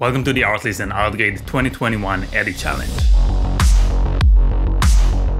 Welcome to the Artlist and Artgrid 2021 Edit Challenge.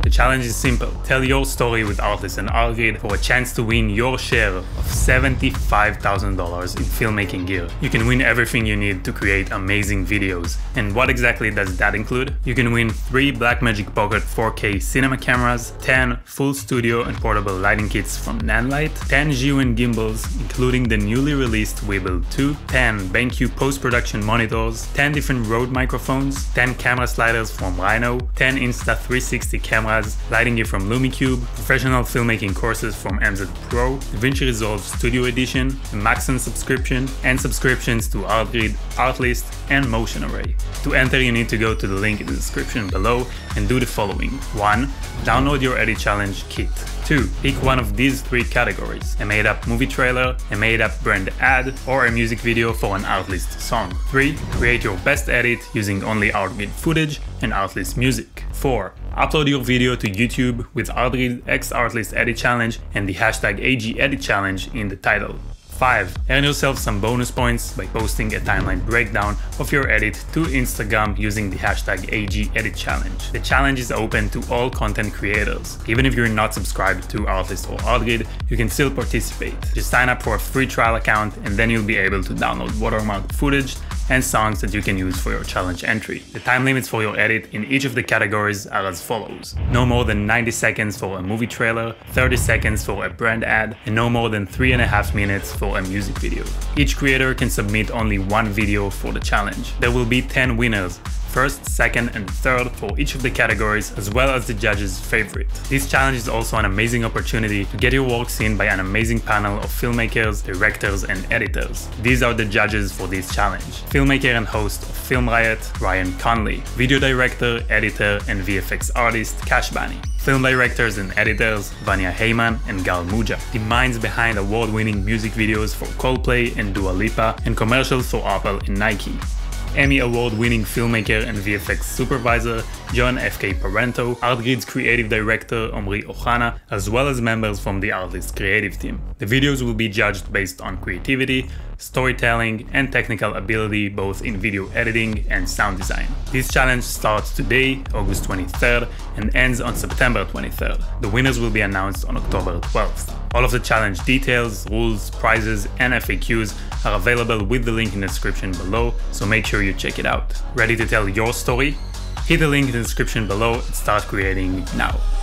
The challenge is simple. Tell your story with Artlist and Artgrid for a chance to win your share of $75,000 in filmmaking gear. You can win everything you need to create amazing videos. And what exactly does that include? You can win 3 Blackmagic Pocket 4K cinema cameras, 10 full studio and portable lighting kits from Nanlite, 10 Zhiyun gimbals, including the newly released Weebill 2, 10 BenQ post-production monitors, 10 different Rode microphones, 10 camera sliders from Rhino, 10 Insta360 cameras, lighting gear from LumiCube, professional filmmaking courses from MZ Pro, DaVinci Resolve Studio Edition, a Maxon subscription, and subscriptions to Artgrid, Artlist, and Motion Array. To enter, you need to go to the link in the description below and do the following. 1. Download your Edit Challenge kit. 2. Pick one of these 3 categories: a made-up movie trailer, a made-up brand ad, or a music video for an Artlist song. 3. Create your best edit using only Artgrid footage and Artlist music. 4. Upload your video to YouTube with Artgrid x Artlist Edit Challenge and the hashtag #AGEditChallenge in the title. 5. Earn yourself some bonus points by posting a timeline breakdown of your edit to Instagram using the hashtag #AGEditChallenge. The challenge is open to all content creators. Even if you're not subscribed to Artlist or Artgrid, you can still participate. Just sign up for a free trial account and then you'll be able to download watermarked footage and songs that you can use for your challenge entry. The time limits for your edit in each of the categories are as follows: no more than 90 seconds for a movie trailer, 30 seconds for a brand ad, and no more than 3.5 minutes for a music video. Each creator can submit only one video for the challenge. There will be 10 winners, first, second, and third for each of the categories, as well as the judges' favorite. This challenge is also an amazing opportunity to get your work seen by an amazing panel of filmmakers, directors, and editors. These are the judges for this challenge: filmmaker and host of Film Riot, Ryan Conley; video director, editor, and VFX artist, Cash Bunny; film directors and editors, Vanya Heyman and Gal Mujah; the minds behind award-winning music videos for Coldplay and Dua Lipa, and commercials for Apple and Nike; Emmy Award-winning filmmaker and VFX supervisor, John F.K. Parento; Artgrid's creative director, Omri Ohana, as well as members from the Artlist creative team. The videos will be judged based on creativity, storytelling, and technical ability, both in video editing and sound design. This challenge starts today, August 23rd, and ends on September 23rd. The winners will be announced on October 12th. All of the challenge details, rules, prizes, and FAQs are available with the link in the description below, so make sure you check it out. Ready to tell your story? Hit the link in the description below and start creating now.